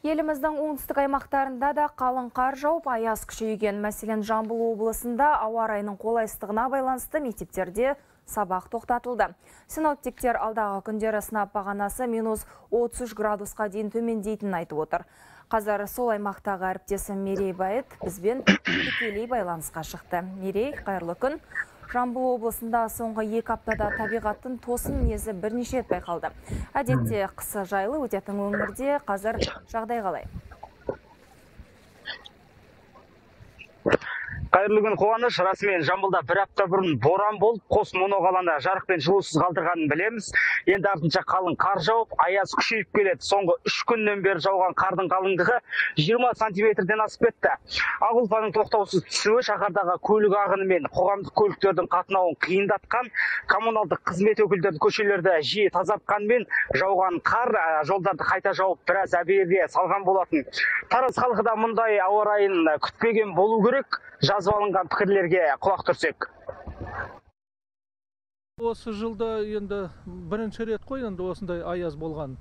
Еліміздің оңтүстік аймақтарында да қалың қар жауып, аяз күшейген. Мәселен, Жамбыл облысында ауа райының қолайсыздығына байланысты мектептерде сабақ тоқтатылды. Синоптиктер алдағы күндері сынап бағанасы -33 градусқа дейін төмендейтінін айтып отыр. Қазір сол аймақтағы әріптесім Мерей Байыт бізбен тікелей байланысқа шықты. Мерей, қайырлы күн. Жамбыл облысында соңғы 2 аптада табиғаттың тосын мінезі бірнеше рет байқалды. Әдетте қысы жайлы өтетін өңірде қазір жағдай қалай? Қайырлы күн, қуаныш. Расымен Жамбылда 1 апта бұрын боран болып, қос моно қаланы жарық пен жылусыз қалдырғанын білеміз. Енді артынша қалың қар жауып, аяз күшейіп келеді. Соңғы 3 күннен бері жауған қардың қалыңдығы 20 сантиметрден асып кетті. Ақ ұлпаның тоқтаусыз түсуі шаһардағы көлік ағыны мен қоғамдық көліктердің қатынауын қиындатқан, коммуналдық қызмет өкілдері көшелерді жиі тазартқанмен, жауған қар жолдарды қайта жауып, біраз әбігерге салған болатын. Тараз халқы да мұндай ауа райын күтпеген болу керек. Жазып алынған пікірлерге құлақ түрсек. Осы жылда енді бірінші рет қой енді осындай аяз болған.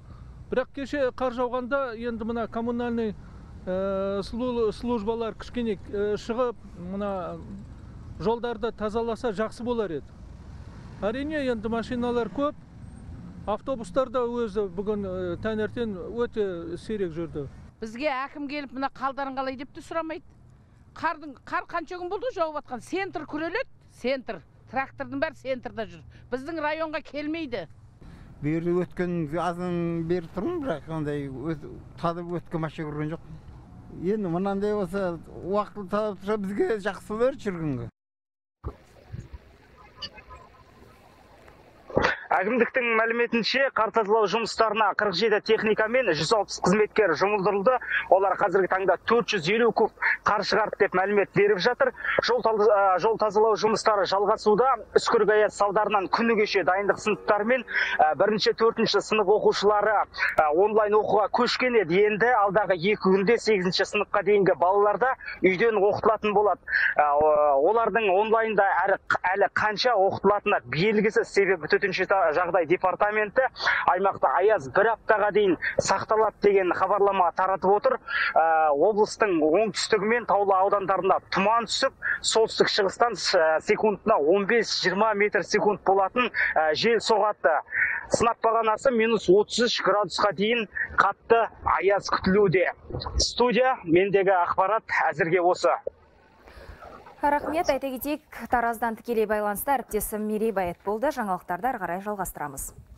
Бірақ кеше қар жауғанда енді мына коммунальный службалар кішкене шығып, мына жолдарды тазаласа жақсы болар еді. Әрине енді машиналар көп, автобустар да өзі бүгін таңертең өте сирек жүрді. Бізге әкім келіп мына қалдарың қалай депті сұрамайды. Қар қанша күн болды жауып атқан. Центр күреледі, центр. Трактордың бәрі центрда жүр. Біздің районға келмейді. Бері өткен азын бері тұрмын, бірақ ондай тадып өткен машина көрген жоқ. Енді мынандай болса, уақытты тадып тұра бізге жақсы болар жүргінгі. Әкімдіктің мәліметінше, қар тазалау жұмыстарына 47 техника мен 160 қызметкер жұмылдырылды. Олар қазіргі таңда 450 куб қар шығарды деп мәлімет беріп жатыр. Жол тазалау жұмыстары жалғасуда. Үскірік аяз салдарынан күні кеше дайындық сыныптары мен 1-4 сынып оқушылары онлайн оқуға көшкен еді. Енді алдағы 2 күнде 8-ші сыныпқа дейінгі балаларда үйден оқытылатын болады. Олардың онлайнда әлі қанша оқытылатыны белгісіз, себебі төтенше жағдай департаменті аймақта аяз 1 аптаға дейін сақталады деген хабарлама таратып отыр. Облыстың оңтүстігі мен таулы аудандарында тұман түсіп, солтүстік шығыстан секундына 15-20 метр секунд болатын жел соғады. Сынап бағанасы -33 градусқа дейін қатты аяз күтілуде. Студия, мендегі ақпарат әзірге осы. Рахмет, айта кетейік, Тараздан тікелей байланыста әріптесім Мерей Байыт болды. Жаңалықтарды ары қарай жалғастырамыз.